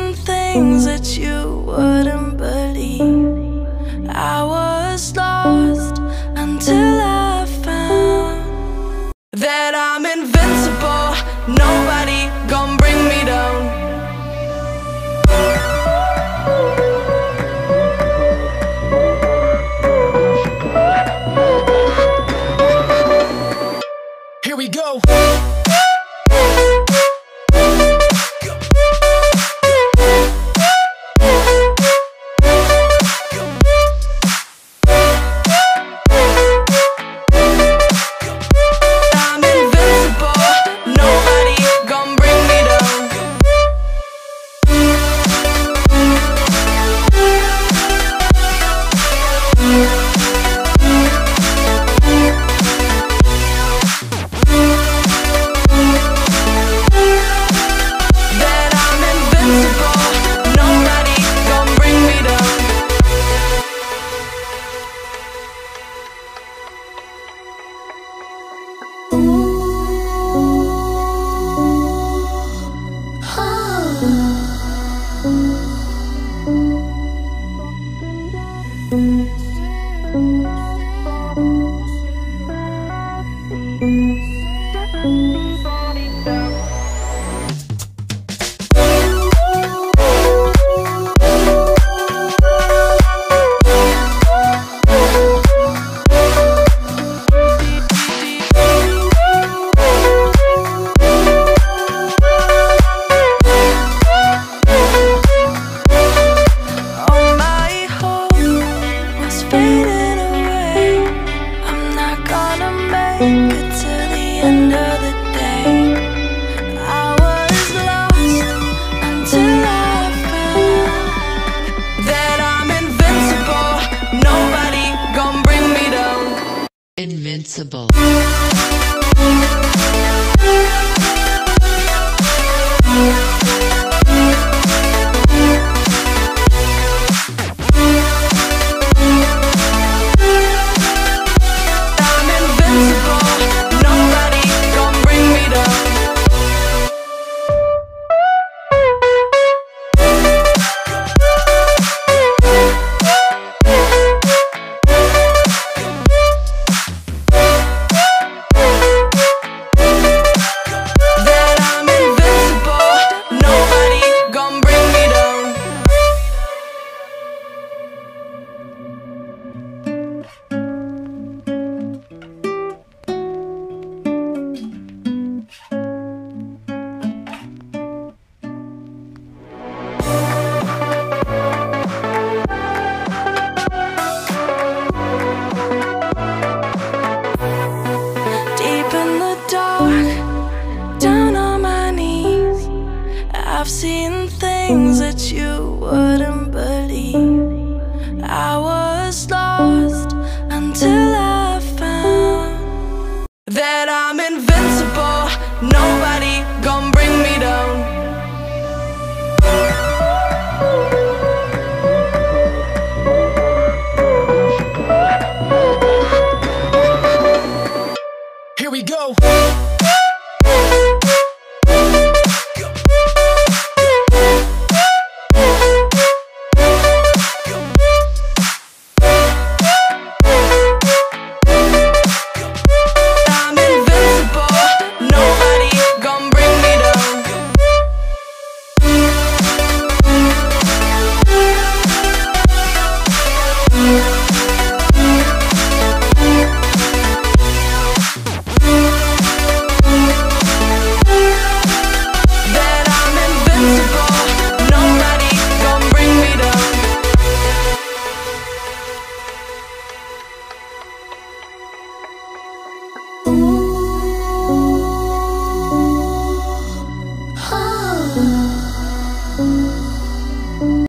doing things that you wouldn't believe. I was lost until I found that I'm invincible. Nobody gon' bring me down. Here we go. Invincible.